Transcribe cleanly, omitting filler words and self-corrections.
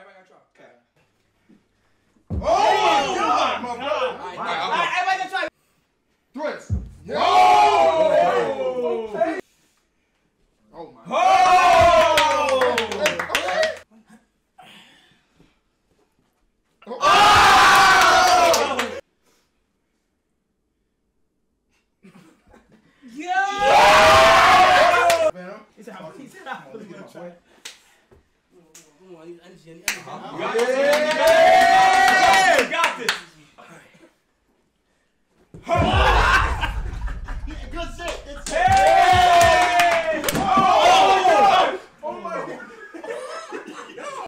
everybody gotta try. Okay. Oh my God! Alright, everybody gotta try. Threats. Yo! Oh! Oh my God! Oh! Oh! Yo! Man, he's out. He's out. He's out. Come on, I need Jenny. Yeah!